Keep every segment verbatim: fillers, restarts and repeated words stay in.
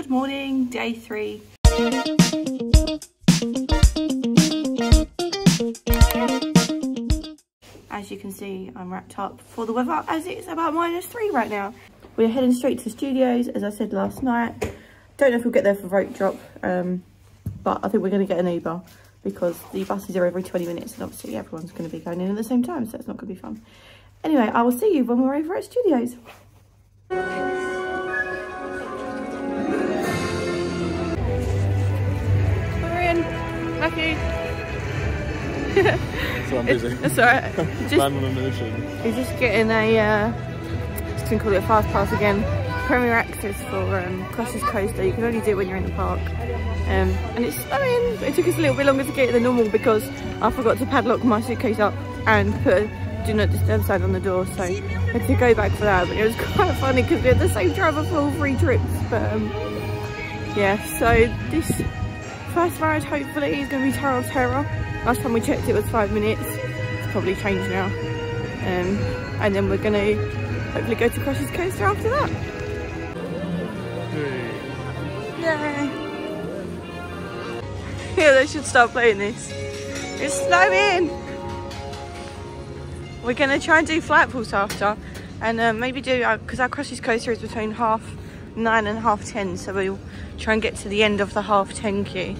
Good morning, day three. As you can see, I'm wrapped up for the weather as it's about minus three right now. We're heading straight to the studios, as I said last night. Don't know if we'll get there for rope drop, um, but I think we're going to get an Uber because the buses are every twenty minutes and obviously everyone's going to be going in at the same time, so it's not going to be fun. Anyway, I will see you when we're over at studios. Lucky. So I'm busy. That's alright. You're just getting a, uh, just gonna call it a fast pass again. Premier access for um, Crush's Coaster. You can only do it when you're in the park. Um, and it's snowing, but it took us a little bit longer to get it than normal because I forgot to padlock my suitcase up and put a do not disturb sign on the door. So I had to go back for that. But it was quite funny because we had the same driver for all three trips. But um, yeah, so this first ride hopefully is going to be Terra Terra. Last time we checked it was five minutes. It's probably changed now. Um, and then we're going to hopefully go to Crush's Coaster after that. Yay! Yeah, they should start playing this. It's snowing! We're going to try and do Flat Falls after. And uh, maybe do, because our, our Crush's Coaster is between half nine and half ten, so we'll try and get to the end of the half ten queue,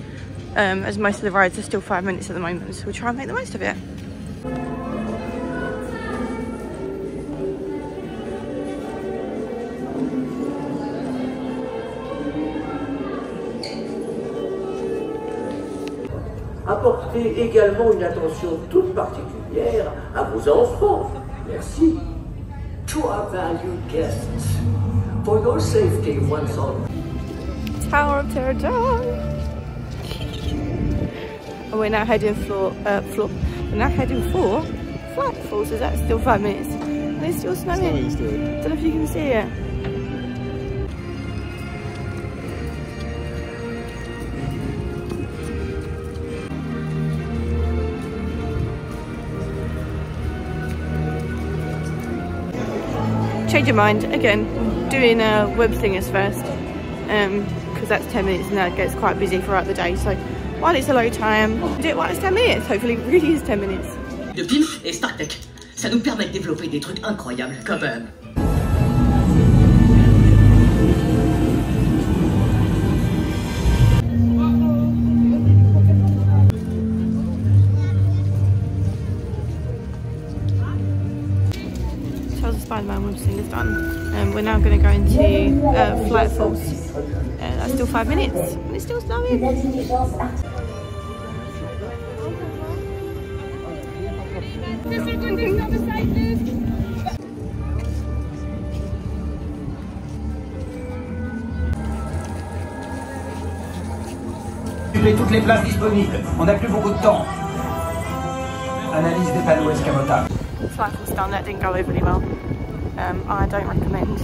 um, as most of the rides are still five minutes at the moment, so we'll try and make the most of it. Apportez également une attention toute particulière à vos enfants. Merci. To our valued guests, for your safety once on. Power of Tarot. And we're now heading for uh, floor. We're now heading for Flat Falls. So that's still five minutes. And it's still snowing. It's snowing still. Don't know if you can see it. Change your mind again. Doing uh, Web Slingers first. Um, because that's ten minutes and that gets quite busy throughout the day, so while it's a low time, do it while it's ten minutes, hopefully it really is ten minutes. De Pimf et Stark Tech, ça nous permet de développer des trucs incroyables comme... Euh... Spider-Man Web Slingers done. Um, we're now going to go into uh, Flat Falls. Uh, that's still five minutes and it's still snowing. Occupez toutes les places disponibles. On n'a plus beaucoup de temps. Analyse des panneaux escamotables. Flat Falls done. That didn't go overly well. Um, I don't recommend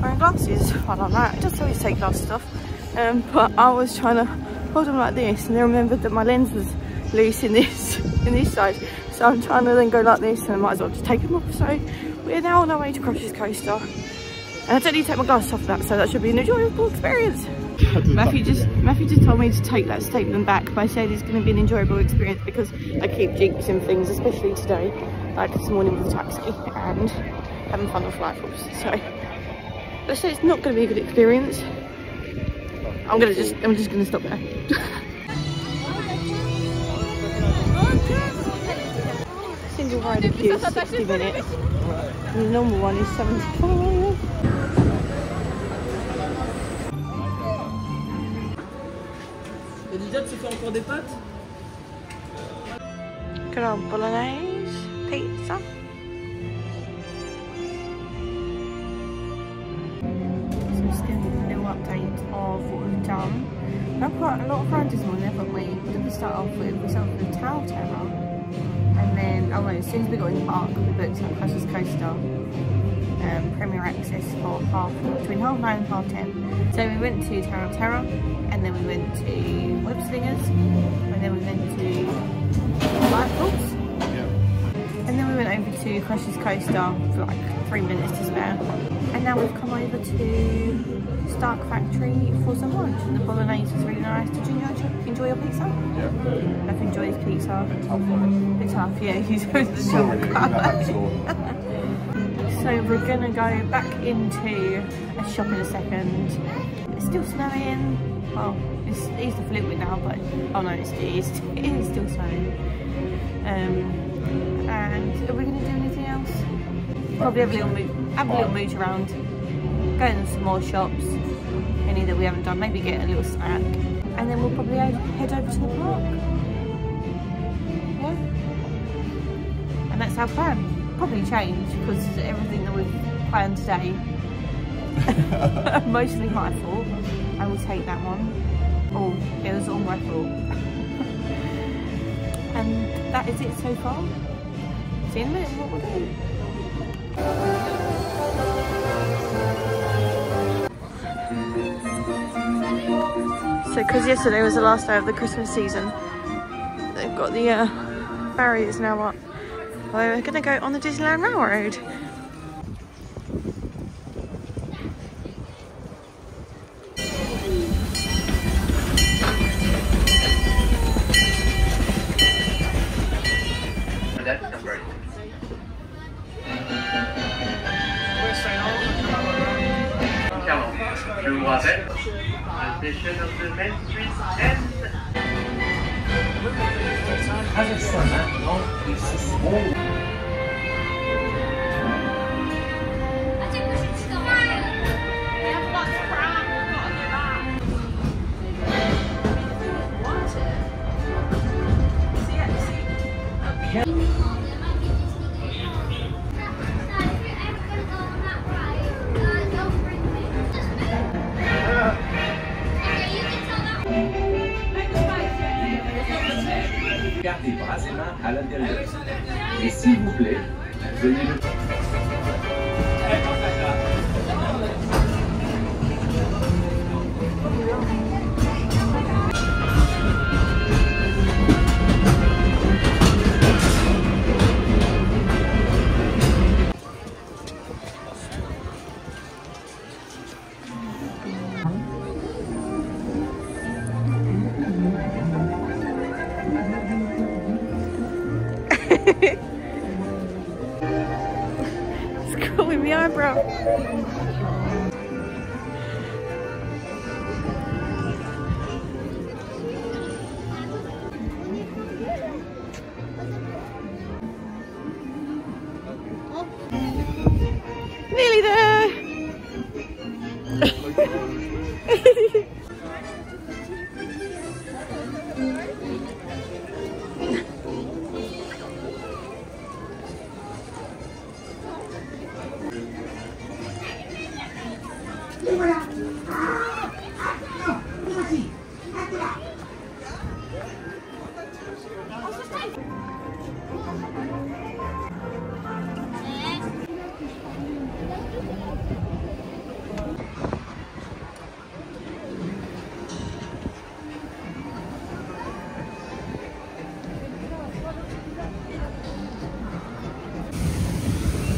wearing glasses. I don't know, I just always take glasses off, um, but I was trying to hold them like this and then remembered that my lens was loose in this in this side, so I'm trying to then go like this and I might as well just take them off. So we're now on our way to Crush's Coaster and I don't need to take my glasses off that, so that should be an enjoyable experience. Matthew just Matthew just told me to take that statement back by saying it's going to be an enjoyable experience because I keep jinxing things, especially today, like this morning with the taxi and having fun with Flat Falls. So let's say it's not going to be a good experience. I'm gonna just I'm just gonna stop there. Single ride of queue is sixty minutes. And the normal one is seventy-five. Good old bolognese pizza. Of what we've done. Not quite a lot of rides this morning, haven't we? We're going to start off with ourselves the Tower Terror, and then, oh no, as soon as we got in the park, we booked at Crush's Coaster, um, Premier Access for half, between half nine and half ten. So we went to Tower Terror, and then we went to Web Slingers, and then we went to Lightfall. And then we went over to Crush's Coaster for like three minutes to spare. And now we've come over to Stark Factory for some lunch. The bolognese was really nice. Did you enjoy, enjoy your pizza? Yeah. I've enjoyed his pizza. It's tough, right? It's tough, yeah. He's always the top. So we're gonna go back into a shop in a second. It's still snowing. Well, it's eased off a little bit now, but oh no, it's, it's, it is still snowing. Um, and are we gonna do anything else? Probably have a little move, have a little mooch around. Go in some more shops, any that we haven't done. Maybe get a little snack, and then we'll probably head over to the park. Yeah, and that's our plan. Probably change because everything that we've planned today mostly my fault. I will take that one. Oh, it was all my fault. And that is it so far. See you in a minute what we'll do. So because yesterday was the last day of the Christmas season, they've got the uh, barriers now up. Well, we're going to go on the Disneyland Railroad.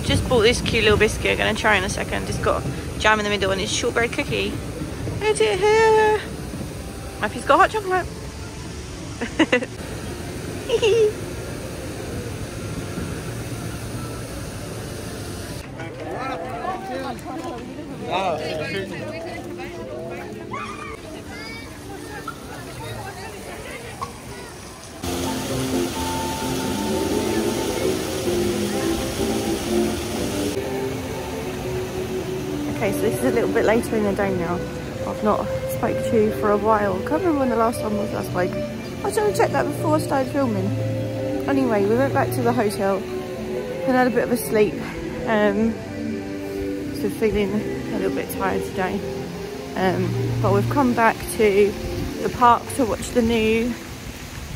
Just bought this cute little biscuit. Gonna try in a second. It's got jam in the middle and it's shortbread cookie. It's it here. My piece got hot chocolate. Okay, so this is a little bit later in the day now. I've not spoke to you for a while. I can't remember when the last time was I spoke. I should have checked that before I started filming. Anyway, we went back to the hotel and had a bit of a sleep. Um, so feeling a little bit tired today. Um, but we've come back to the park to watch the new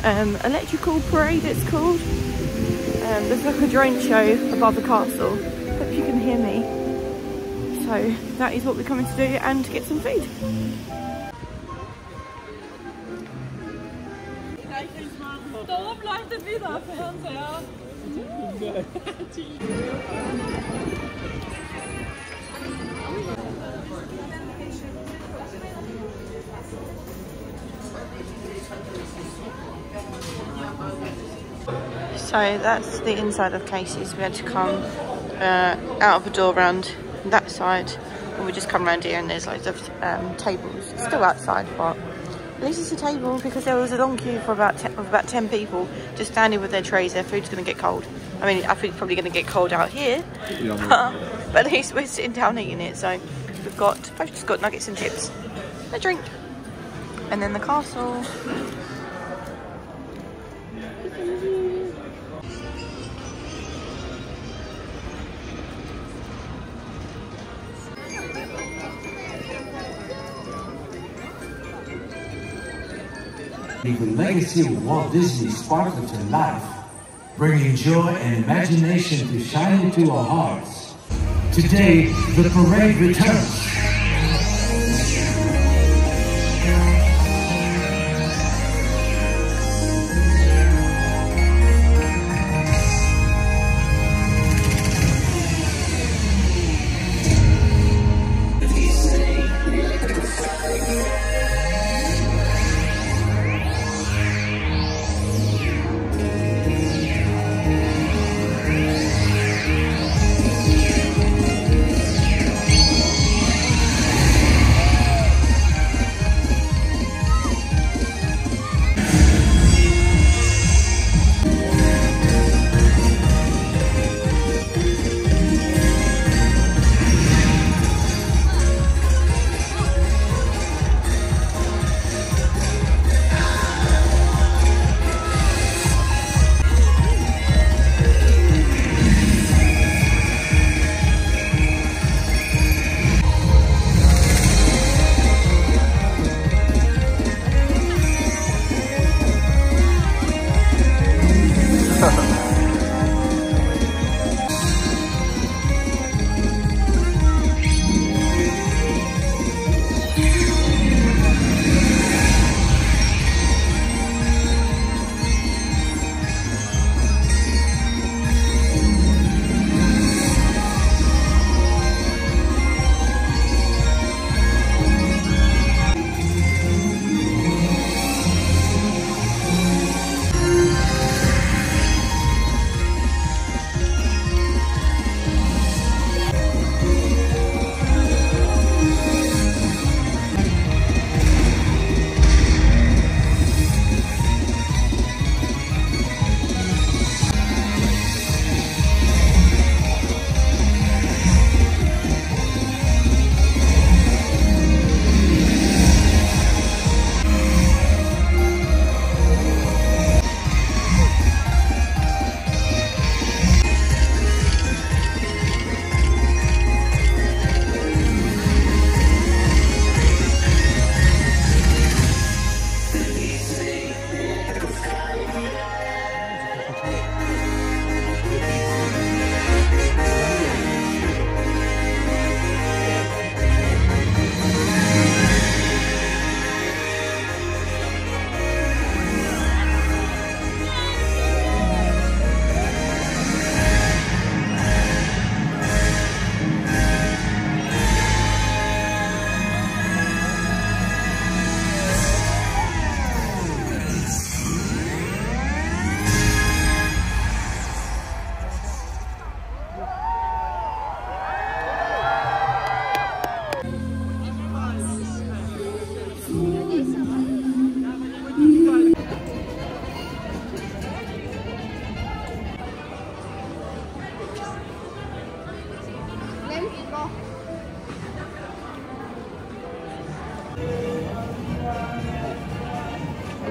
um, electrical parade, it's called. Um, there's like a drone show above the castle. Hope you can hear me. So that is what we're coming to do and to get some food. So that's the inside of Casey's. We had to come uh, out of the door round that side, and we just come round here and there's loads of um, tables. It's still outside, but at least it's a table, because there was a long queue for about ten, of about ten people just standing with their trays. Their food's going to get cold. I mean, I think it's probably going to get cold out here, but, but at least we're sitting down eating it. So we've got, I've just got nuggets and chips, a drink, and then the castle. The legacy of Walt Disney sparkled to life, bringing joy and imagination to shine into our hearts. Today, the parade returns.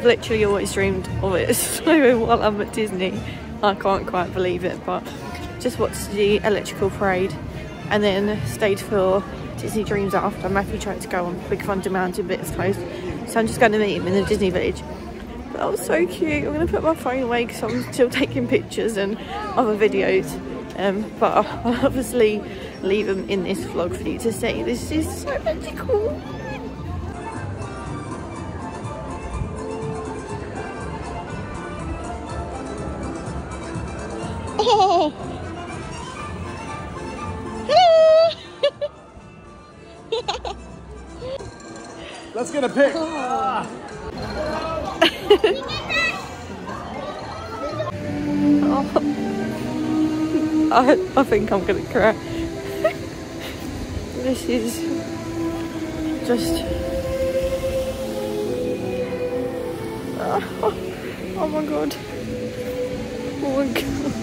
Literally always dreamed of it, so while I'm at Disney I can't quite believe it, but just watched the electrical parade and then stayed for Disney Dreams after. Matthew tried to go on Big Thunder Mountain, but it's closed, so I'm just going to meet him in the Disney village. But that was so cute. I'm going to put my phone away because I'm still taking pictures and other videos, um, but I'll obviously leave them in this vlog for you to see. This is so magical. Hello! gonna pick? Oh. I, I think I'm gonna cry. This is just... Oh, oh my god. Oh my god.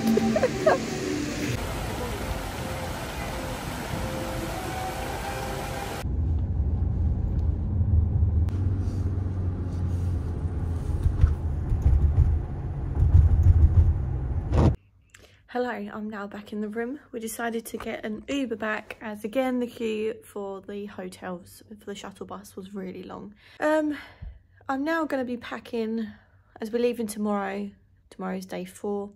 Hello, I'm now back in the room. We decided to get an Uber back as again the queue for the hotels for the shuttle bus was really long. Um I'm now going to be packing as we're leaving tomorrow. Tomorrow's day four.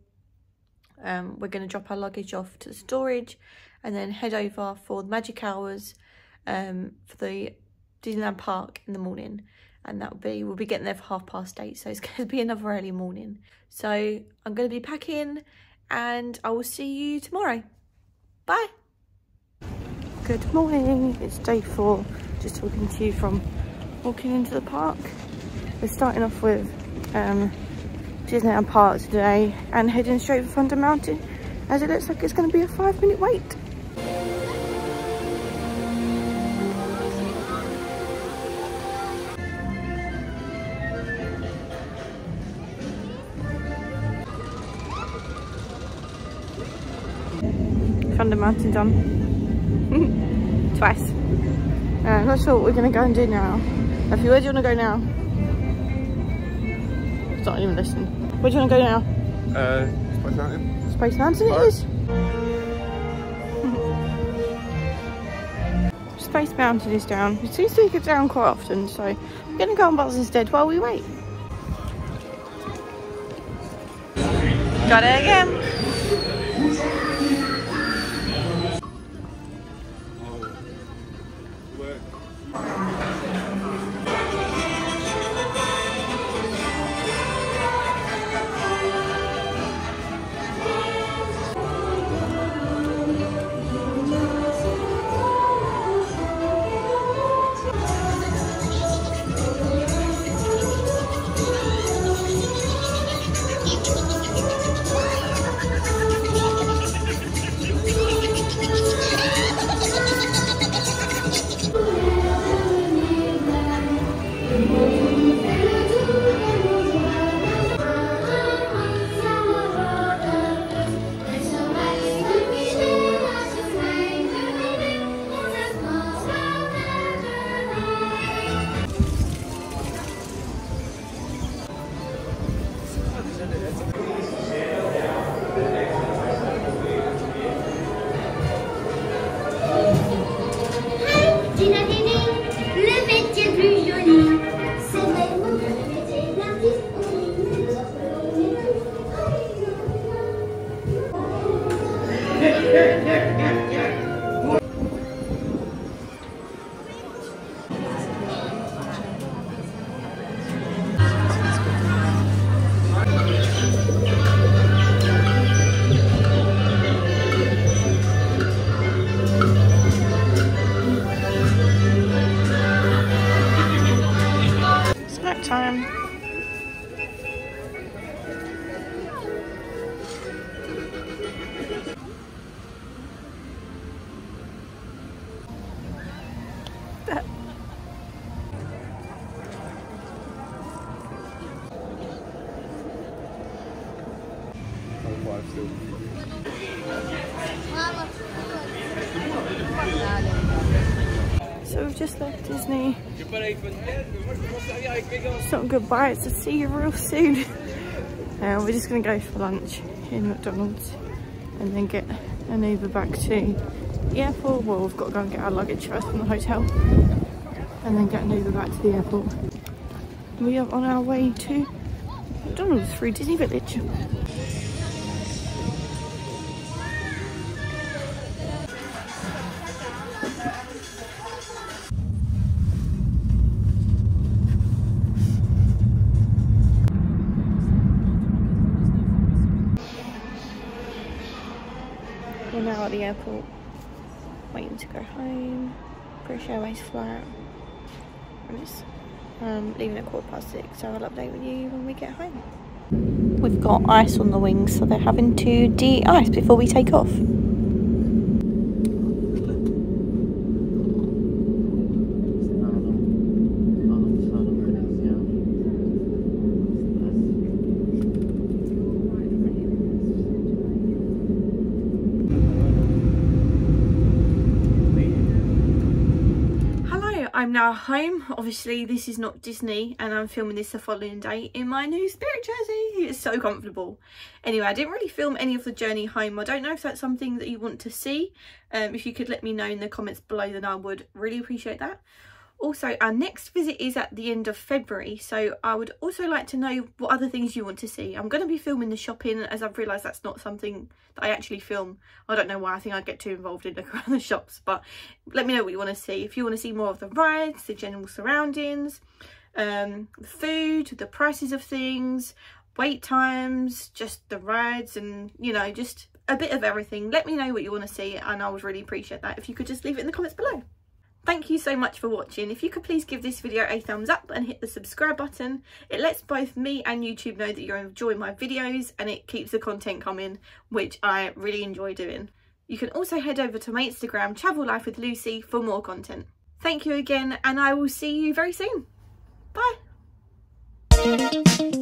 Um, we're going to drop our luggage off to storage and then head over for the magic hours um, for the Disneyland Park in the morning. And that'll be, we'll be getting there for half past eight. So it's going to be another early morning. So I'm going to be packing and I will see you tomorrow. Bye. Good morning. It's day four. Just talking to you from walking into the park. We're starting off with um, Disneyland Park today and heading straight for Big Thunder Mountain as it looks like it's going to be a five minute wait. Big Thunder Mountain done. Twice. Uh, I'm not sure what we're going to go and do now. Effie, where do you want to go now? It's not even listening. Where do you want to go now? Uh, Space Mountain. Space Mountain it is? Space Mountain is down. It seems to get down quite often, so I'm going to go on bus instead while we wait. Got it again. So we've just left Disney. It's not goodbye, it's a see you real soon. Uh, we're just going to go for lunch in McDonald's and then get an Uber back to the airport. Well, we've got to go and get our luggage first from the hotel and then get an Uber back to the airport. We are on our way to McDonald's through Disney Village. Now at the airport, waiting to go home. British Airways flight, and it's um, leaving at quarter past six, so I'll update with you when we get home. We've got ice on the wings, so they're having to de-ice before we take off. I'm now home. Obviously this is not Disney and I'm filming this the following day in my new Spirit jersey. It's so comfortable. Anyway, I didn't really film any of the journey home. I don't know if that's something that you want to see. Um, if you could let me know in the comments below, then I would really appreciate that. Also, our next visit is at the end of February, so I would also like to know what other things you want to see. I'm going to be filming the shopping, as I've realised that's not something that I actually film. I don't know why, I think I'd get too involved in looking around the shops, but let me know what you want to see. If you want to see more of the rides, the general surroundings, um, food, the prices of things, wait times, just the rides and, you know, just a bit of everything. Let me know what you want to see and I would really appreciate that if you could just leave it in the comments below. Thank you so much for watching. If you could please give this video a thumbs up and hit the subscribe button. It lets both me and YouTube know that you enjoy my videos and it keeps the content coming, which I really enjoy doing. You can also head over to my Instagram, Travel Life with Lucy, for more content. Thank you again and I will see you very soon. Bye.